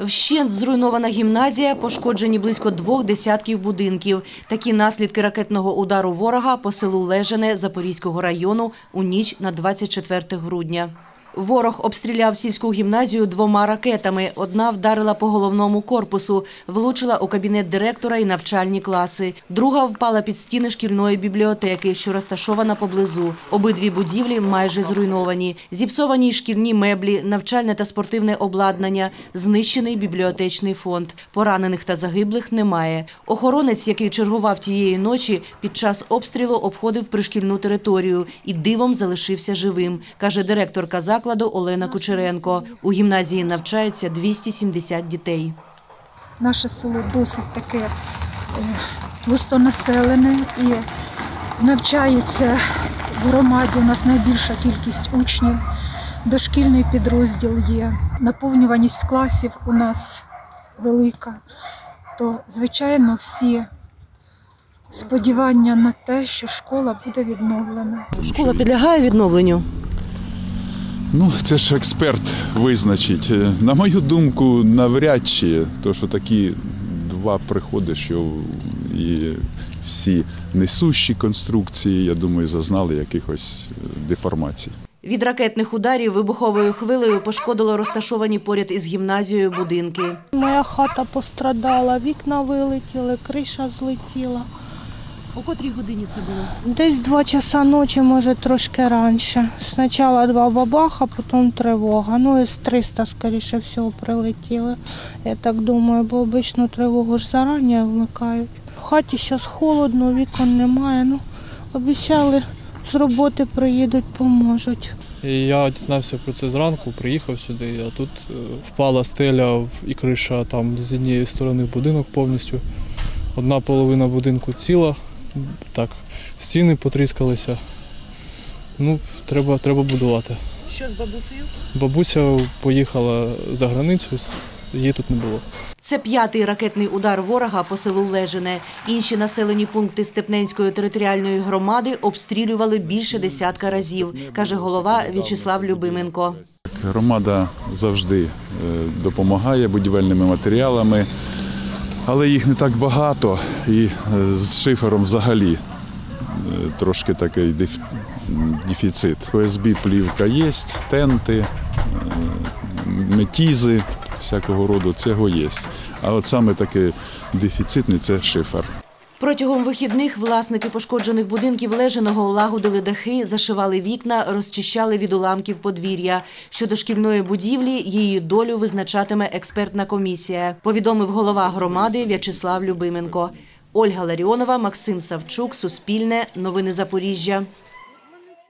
Вщент зруйнована гімназія, пошкоджені близько 2 десятків будинків. Такі наслідки ракетного удару ворога по селу Лежине Запорізького району у ніч на 24 грудня. Ворог обстріляв сільську гімназію 2 ракетами. Одна вдарила по головному корпусу, влучила у кабінет директора і навчальні класи. Друга впала під стіни шкільної бібліотеки, що розташована поблизу. Обидві будівлі майже зруйновані. Зіпсовані шкільні меблі, навчальне та спортивне обладнання, знищений бібліотечний фонд. Поранених та загиблих немає. Охоронець, який чергував тієї ночі, під час обстрілу обходив пришкільну територію і дивом залишився живим, каже директорка закладу Влада Олена Кучеренко. У гімназії навчається 270 дітей. Наше село досить таке густонаселене і навчається в громаді у нас найбільша кількість учнів. Дошкільний підрозділ є. Наповнюваність класів у нас велика. То, звичайно, всі сподівання на те, що школа буде відновлена. Школа підлягає відновленню? Ну, це ж експерт визначить. На мою думку, навряд чи, тому що такі два приходи, що і всі несущі конструкції, я думаю, зазнали якихось деформацій. Від ракетних ударів вибуховою хвилею пошкодило розташовані поряд із гімназією будинки. Моя хата пострадала, вікна вилетіли, криша злетіла. О котрій годині це було? Десь 2 часа ночі, може трошки раніше. Спочатку 2 бабаха, потім тривога. Ну, із 300, скоріше всього, прилетіли. Я так думаю, бо обично тривогу ж зарані вмикають. В хаті зараз холодно, вікон немає. Ну, обіцяли, з роботи приїдуть, поможуть. Я дізнався про це зранку, приїхав сюди, а тут впала стеля і криша там з однієї сторони в будинок повністю. Одна половина будинку ціла. Так, стіни потріскалися. Ну, треба будувати. Що з бабусею? Бабуся поїхала за границю, її тут не було. Це 5-й ракетний удар ворога по селу Лежине. Інші населені пункти Степненської територіальної громади обстрілювали більше 10 разів, каже голова В'ячеслав Любименко. Громада завжди допомагає будівельними матеріалами. Але їх не так багато і з шифером взагалі трошки такий дефіцит. ОСБ-плівка є, тенти, метізи, всякого роду цього є. А от саме такий дефіцитний – це шифер. Протягом вихідних власники пошкоджених будинків Лежиного лагодили дахи, зашивали вікна, розчищали від уламків подвір'я. Щодо шкільної будівлі, її долю визначатиме експертна комісія, повідомив голова громади В'ячеслав Любименко. Ольга Ларіонова, Максим Савчук, Суспільне, Новини Запоріжжя.